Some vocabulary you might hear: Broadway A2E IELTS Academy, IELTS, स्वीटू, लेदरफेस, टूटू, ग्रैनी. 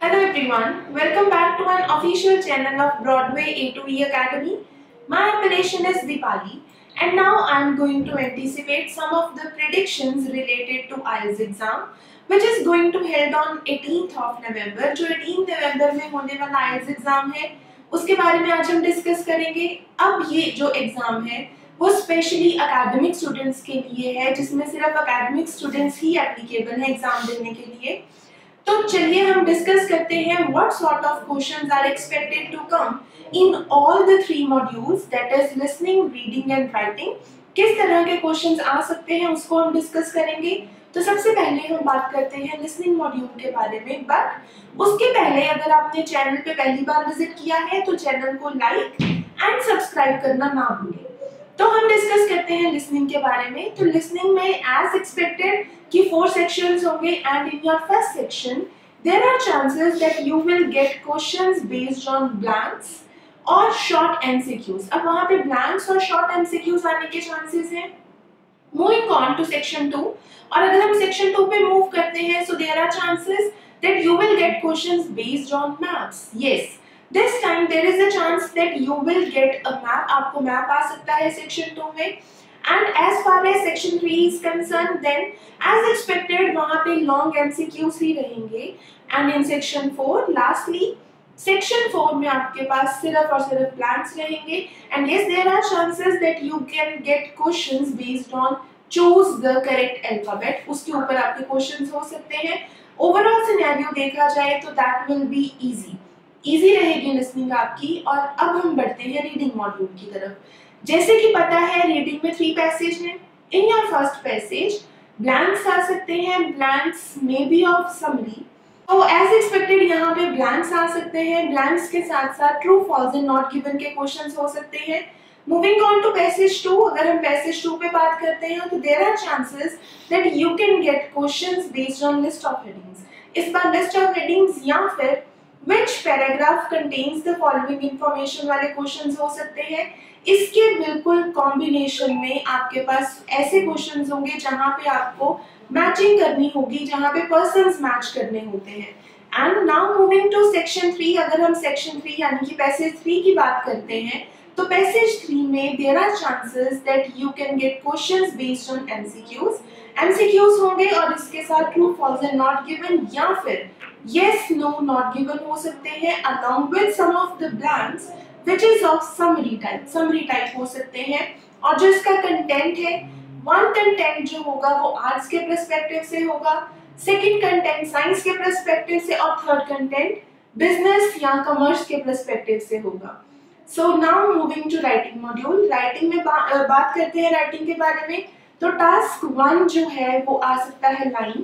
Hello everyone, welcome back to an official channel of Broadway A2E Academy. My appellation is Deepali and now I am going to anticipate some of the predictions related to IELTS exam which is going to held on 18th of November. जो 18 नवंबर में होने वाला IELTS exam है उसके बारे में आज हम डिस्कस करेंगे। अब ये जो एग्जाम है वो स्पेशली अकेडमिक स्टूडेंट्स के लिए है जिसमें सिर्फ अकेडमिक स्टूडेंट्स ही एप्लीकेबल है एग्जाम देने के लिए। तो चलिए हम डिस्कस करते हैं what sort of questions are expected to come in all the three modules that is listening, reading and writing. किस तरह के क्वेश्चंस आ सकते हैं उसको हम डिस्कस करेंगे। तो सबसे पहले हम बात करते हैं लिसनिंग मॉड्यूल के बारे में, बट उसके पहले अगर आपने चैनल पे पहली बार विजिट किया है तो चैनल को लाइक एंड सब्सक्राइब करना ना भूलें। तो हम डिस्कस करते हैं लिसनिंग के बारे में। तो लिसनिंग में एज एक्सपेक्टेड कि 4 सेक्शंस होंगे and in your first section there are chances that you will get questions based on blanks और शॉर्ट एमसीक्यूज। अब वहां पे ब्लैंक्स और शॉर्ट एमसीक्यूज आने के चांसेस हैं। मूविंग ऑन टू सेक्शन 2, और अगर हम सेक्शन 2 पे मूव करते हैं so there are chances that you will get questions based on maps. Yes, this time there is a chance that you will get a map. आपको map आ सकता है section 2 में। And as far as section 3 is concerned, then as expected वहाँ पे long MCQs ही रहेंगे। And in section 4, lastly section 4 में आपके पास सिर्फ और सिर्फ blanks रहेंगे। And yes, there are chances that you can get questions based on choose the correct alphabet. उसके ऊपर आपके questions हो सकते हैं। Overall scenario देखा जाए तो that will be easy. Easy रहेगी लिसनिंग आपकी। और अब हम बढ़ते हैं रीडिंग मॉड्यूल की तरफ। जैसे कि पता है रीडिंग में 3 पैसेज हैं। In your first passage blanks आ सकते हैं, blanks may be of summary. तो एज एक्सपेक्टेड यहाँ पे ब्लैंक्स आ सकते हैं, ब्लैंक्स के साथ साथ true, false and not given के क्वेश्चंस हो सकते हैं। मूविंग ऑन टू पैसेज 2, अगर हम पैसेज 2 पे बात करते हैं तो there are chances that you can get questions based on list of headings. इस बार लिस्ट ऑफ हेडिंग्स या फिर Which paragraph contains the following information वाले क्वेश्चंस हो सकते हैं। इसके बिल्कुल कॉम्बिनेशन में आपके पास ऐसे क्वेश्चंस होंगे जहां पे आपको मैचिंग करनी होगी, जहां पे पर्सन्स मैच करने होते हैं। And now moving to section 3, अगर हम सेक्शन 3 यानी कि पैसेज 3 की बात करते हैं तो पैसेज 3 में there are chances that you can get questions based on MCQs होंगे और इसके साथ true, false and not given या फिर yes, no, not given हो सकते हैं along with some of the blanks which is of summary type हो सकते हैं। और जो इसका content है, one content जो होगा वो arts के perspective से होगा, second content science के perspective से और third content business या commerce के perspective से होगा। So now moving to writing module, writing में बात करते हैं writing के बारे में। तो task 1 जो है वो आ सकता है line,